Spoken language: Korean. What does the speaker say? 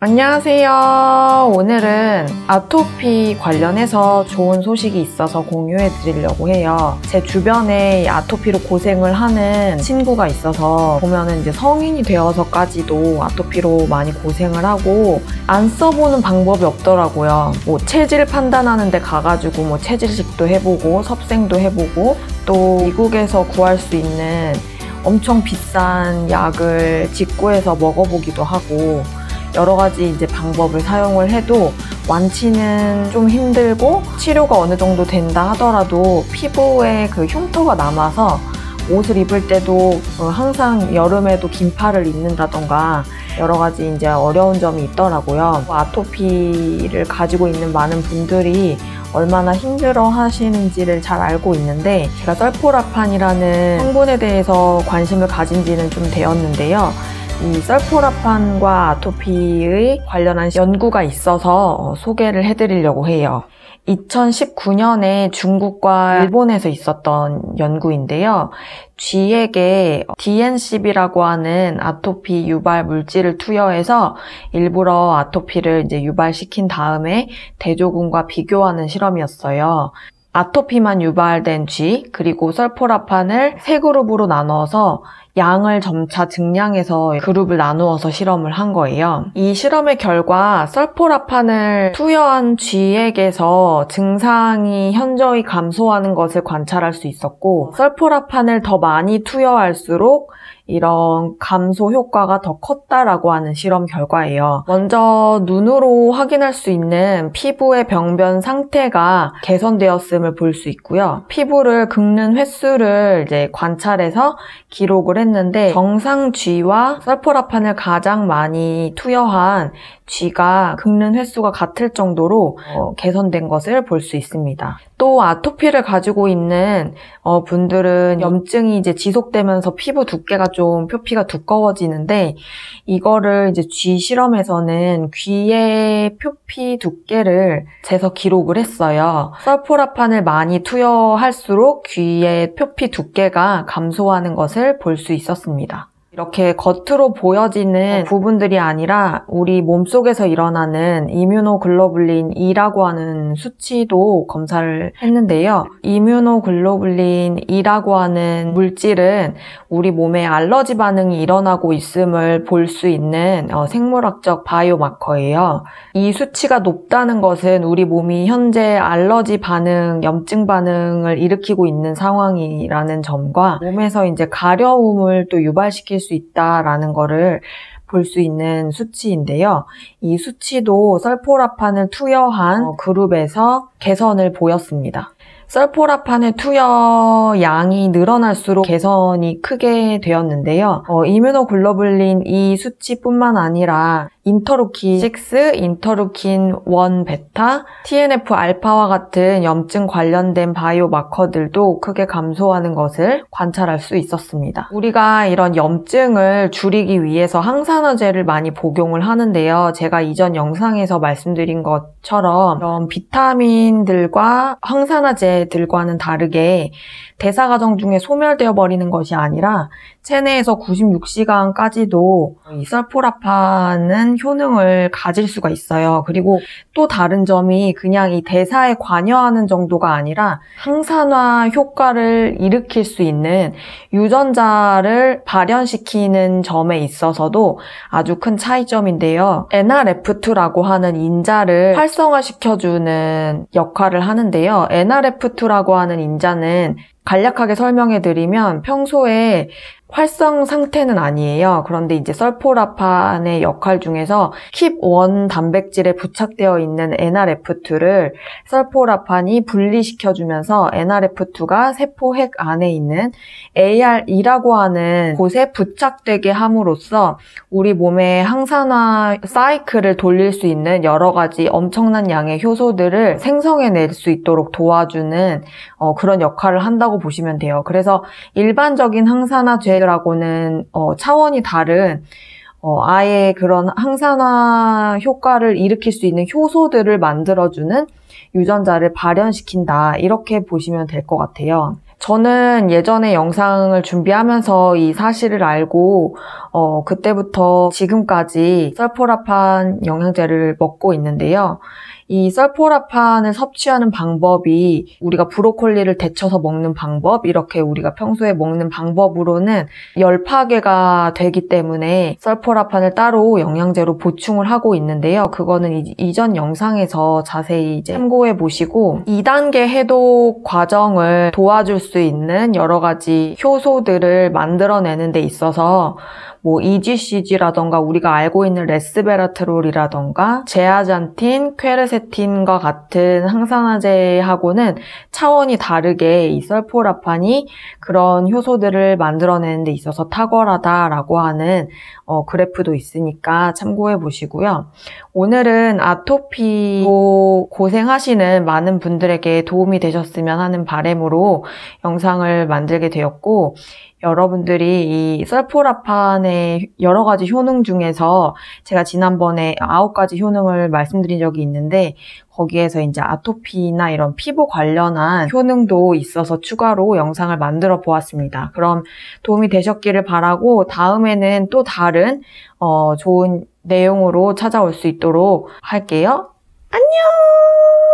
안녕하세요. 오늘은 아토피 관련해서 좋은 소식이 있어서 공유해 드리려고 해요. 제 주변에 아토피로 고생을 하는 친구가 있어서 보면은 이제 성인이 되어서까지도 아토피로 많이 고생을 하고 안 써보는 방법이 없더라고요. 뭐 체질 판단하는 데 가가지고 뭐 체질식도 해보고 섭생도 해보고 또 미국에서 구할 수 있는 엄청 비싼 약을 직구해서 먹어보기도 하고 여러 가지 이제 방법을 사용을 해도 완치는 좀 힘들고 치료가 어느 정도 된다 하더라도 피부에 그 흉터가 남아서 옷을 입을 때도 항상 여름에도 긴팔을 입는다던가 여러 가지 이제 어려운 점이 있더라고요. 아토피를 가지고 있는 많은 분들이 얼마나 힘들어 하시는지를 잘 알고 있는데 제가 설포라판이라는 성분에 대해서 관심을 가진 지는 좀 되었는데요. 이 설포라판과 아토피의 관련한 연구가 있어서 소개를 해드리려고 해요. 2019년에 중국과 일본에서 있었던 연구인데요. 쥐에게 DNCB라고 하는 아토피 유발 물질을 투여해서 일부러 아토피를 이제 유발시킨 다음에 대조군과 비교하는 실험이었어요. 아토피만 유발된 쥐, 그리고 설포라판을 세 그룹으로 나눠서 양을 점차 증량해서 그룹을 나누어서 실험을 한 거예요. 이 실험의 결과 설포라판을 투여한 쥐에게서 증상이 현저히 감소하는 것을 관찰할 수 있었고 설포라판을 더 많이 투여할수록 이런 감소 효과가 더 컸다라고 하는 실험 결과예요. 먼저 눈으로 확인할 수 있는 피부의 병변 상태가 개선되었음을 볼 수 있고요. 피부를 긁는 횟수를 이제 관찰해서 기록을 했는데 정상 쥐와 설포라판을 가장 많이 투여한 쥐가 긁는 횟수가 같을 정도로 개선된 것을 볼 수 있습니다. 또 아토피를 가지고 있는 분들은 염증이 이제 지속되면서 피부 두께가 좀 표피가 두꺼워지는데 이거를 이제 쥐 실험에서는 귀의 표피 두께를 재서 기록을 했어요. 설포라판을 많이 투여할수록 귀의 표피 두께가 감소하는 것을 볼 수 있었습니다. 이렇게 겉으로 보여지는 부분들이 아니라 우리 몸속에서 일어나는 이뮤노글로블린 2라고 하는 수치도 검사를 했는데요. 이뮤노글로블린 2라고 하는 물질은 우리 몸에 알러지 반응이 일어나고 있음을 볼 수 있는 생물학적 바이오마커예요. 이 수치가 높다는 것은 우리 몸이 현재 알러지 반응, 염증 반응을 일으키고 있는 상황이라는 점과 몸에서 이제 가려움을 또 유발시킬 수 있다라는 거를 볼 수 있는 수치인데요. 이 수치도 설포라판을 투여한 그룹에서 개선을 보였습니다. 설포라판의 투여 양이 늘어날수록 개선이 크게 되었는데요. 이뮤노글로블린 이 수치뿐만 아니라 인터루킨 6, 인터루킨 1 베타, TNF 알파와 같은 염증 관련된 바이오마커들도 크게 감소하는 것을 관찰할 수 있었습니다. 우리가 이런 염증을 줄이기 위해서 항산화제를 많이 복용을 하는데요. 제가 이전 영상에서 말씀드린 것처럼 이런 비타민들과 항산화제들과는 다르게 대사 과정 중에 소멸되어 버리는 것이 아니라 체내에서 96시간까지도 이 설포라판은 효능을 가질 수가 있어요. 그리고 또 다른 점이 그냥 이 대사에 관여하는 정도가 아니라 항산화 효과를 일으킬 수 있는 유전자를 발현시키는 점에 있어서도 아주 큰 차이점인데요. NRF2라고 하는 인자를 활성화시켜주는 역할을 하는데요. NRF2라고 하는 인자는 간략하게 설명해드리면 평소에 활성 상태는 아니에요. 그런데 이제 설포라판의 역할 중에서 킵1 단백질에 부착되어 있는 NRF2를 설포라판이 분리시켜주면서 NRF2가 세포핵 안에 있는 AR2라고 하는 곳에 부착되게 함으로써 우리 몸의 항산화 사이클을 돌릴 수 있는 여러 가지 엄청난 양의 효소들을 생성해낼 수 있도록 도와주는 그런 역할을 한다고 보시면 돼요. 그래서 일반적인 항산화제 라고는 차원이 다른 아예 그런 항산화 효과를 일으킬 수 있는 효소들을 만들어주는 유전자를 발현시킨다 이렇게 보시면 될 것 같아요. 저는 예전에 영상을 준비하면서 이 사실을 알고 그때부터 지금까지 설포라판 영양제를 먹고 있는데요. 이 설포라판을 섭취하는 방법이 우리가 브로콜리를 데쳐서 먹는 방법, 이렇게 우리가 평소에 먹는 방법으로는 열 파괴가 되기 때문에 설포라판을 따로 영양제로 보충을 하고 있는데요. 그거는 이전 영상에서 자세히 이제 참고해 보시고 2단계 해독 과정을 도와줄 수 있는 여러 가지 효소들을 만들어내는 데 있어서 뭐 EGCG라던가 우리가 알고 있는 레스베라트롤이라던가 제아잔틴, 퀘르세틴과 같은 항산화제하고는 차원이 다르게 이 설포라판이 그런 효소들을 만들어내는 데 있어서 탁월하다라고 하는 그래프도 있으니까 참고해 보시고요. 오늘은 아토피로 고생하시는 많은 분들에게 도움이 되셨으면 하는 바람으로 영상을 만들게 되었고, 여러분들이 이 설포라판의 여러 가지 효능 중에서 제가 지난번에 9가지 효능을 말씀드린 적이 있는데 거기에서 이제 아토피나 이런 피부 관련한 효능도 있어서 추가로 영상을 만들어 보았습니다. 그럼 도움이 되셨기를 바라고 다음에는 또 다른 좋은 내용으로 찾아올 수 있도록 할게요. 안녕!